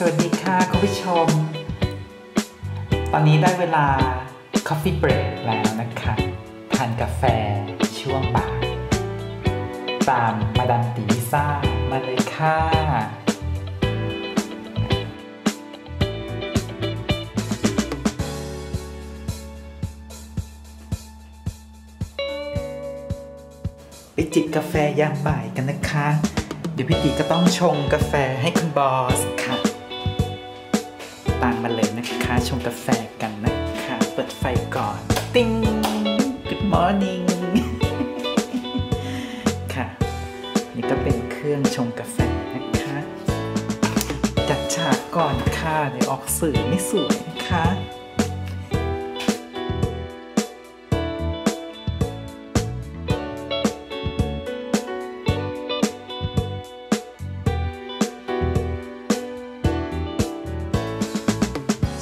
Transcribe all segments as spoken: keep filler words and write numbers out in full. สวัสดีค่ะคุณผู้ชมตอนนี้ได้เวลา Coffee Break แล้วนะคะทานกาแฟช่วงบ่ายตามมาดามตีลิซ่ามาเลยค่ะไปจิบกาแฟยามบ่ายกันนะคะเดี๋ยวพี่ตีก็ต้องชงกาแฟให้คุณบอสค่ะตามมาเลยนะคะชงกาแฟกันนะคะเปิดไฟก่อนติ๊ง Good morning ค่ะนี่ก็เป็นเครื่องชงกาแฟนะคะจัดฉากก่อนค่ะเดี๋ยวออกสื่อไม่สวยนะคะ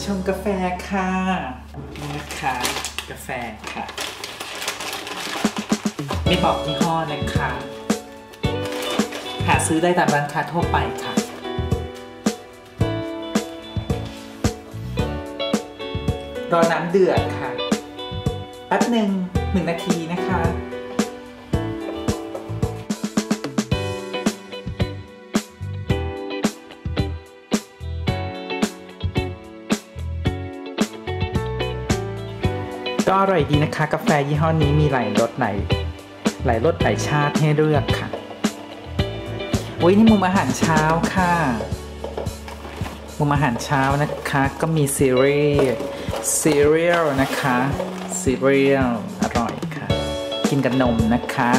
ชงกาแฟค่ะนะคะกาแฟค่ะไม่บอกยี่ห้อนะคะหาซื้อได้ตามร้านค้าทั่วไปค่ะรอน้ำเดือดค่ะแป๊บหนึ่งหนึ่งนาทีนะคะก็อร่อยดีนะคะกาแฟยี่ห้อนี้มีหลายรสหลายหลายรสหลายชาติให้เลือกค่ะโอ้ยนี่มุมอาหารเช้าค่ะมุมอาหารเช้านะคะก็มีซีเรียลซีเรียลนะคะซีเรียลอร่อยค่ะกินกับนมนะคะ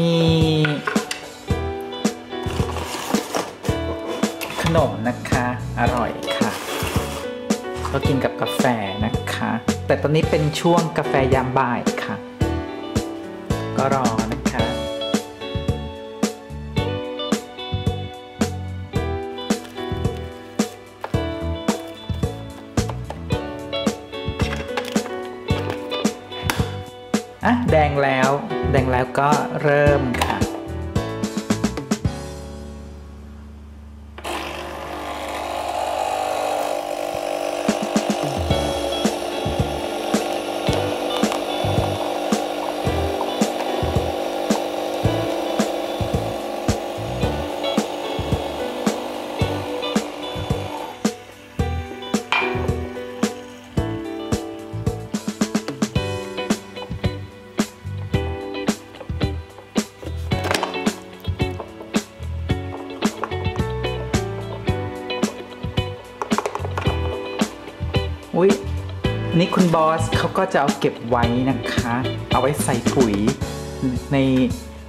มีขนมนะคะอร่อยค่ะก็กินกับกาแฟนะคะแต่ตอนนี้เป็นช่วงกาแฟยามบ่ายค่ะก็รอนะคะอ่ะแดงแล้วแดงแล้วก็เริ่มค่ะอุ้ยนี่คุณบอสเขาก็จะเอาเก็บไว้นะคะเอาไว้ใส่ปุ๋ยใน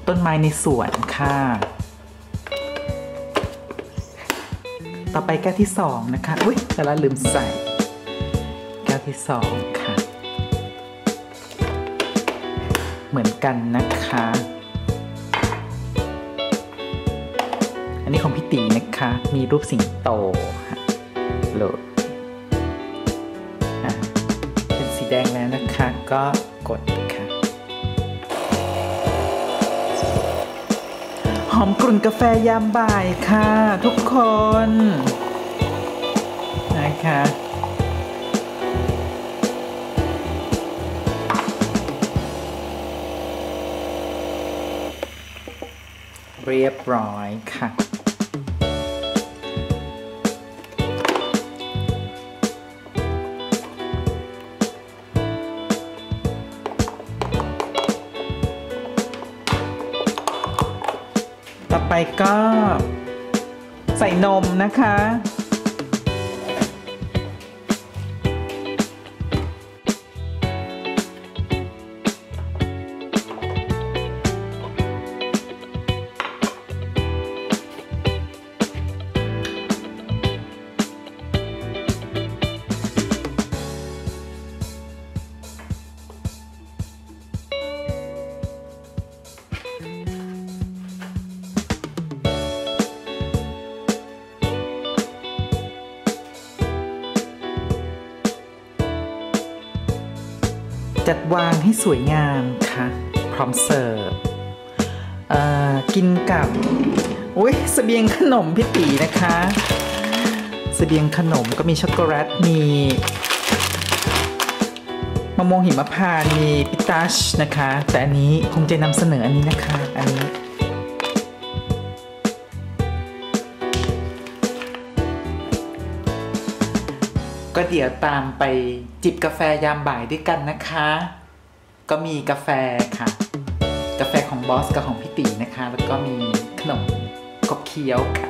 ต้นไม้ในสวนค่ะต่อไปแก้วที่สองนะคะอุ้ยแต่ละลืมใส่แก้วที่สองค่ะเหมือนกันนะคะอันนี้ของพี่ตีนะคะมีรูปสิงโตค่ะโหลดแดงแล้วนะคะก็กดค่ะหอมกลุ่นกาแฟยามบ่ายค่ะทุกคนนะคะเรียบร้อยค่ะต่อไปก็ใส่นมนะคะจัดวางให้สวยงามค่ะพร้อมเสิร์ฟกินกับอุ้ยเสบียงขนมพี่ตีนะคะ เสบียงขนมก็มีช็อกโกแลตมีมะม่วงหิมพานต์มีพิตาชนะคะแต่อันนี้คงจะนำเสนออันนี้นะคะอันนี้ก็เดี๋ยวตามไปจิบกาแฟยามบ่ายด้วยกันนะคะก็มีกาแฟค่ะกาแฟของบอสกับของพี่ตีนะคะแล้วก็มีขนมกบเคี้ยวค่ะ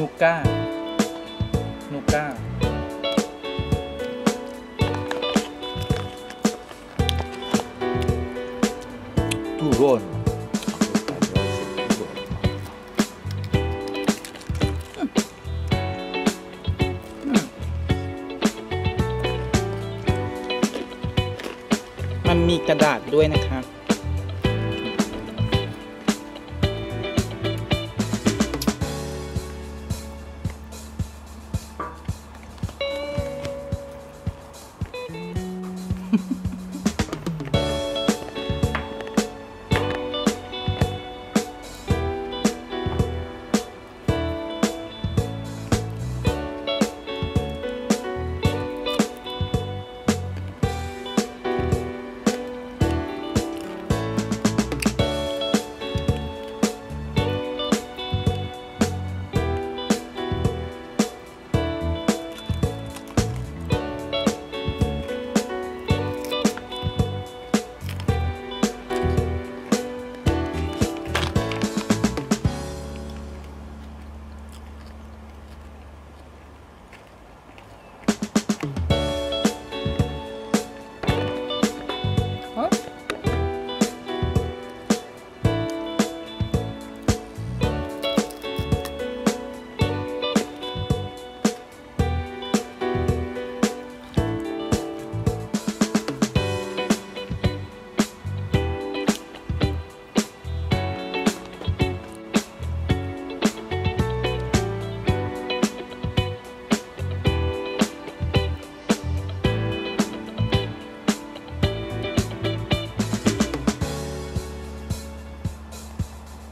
นูก้านูก้าตูรอนมันมีกระดาษด้วยนะคะ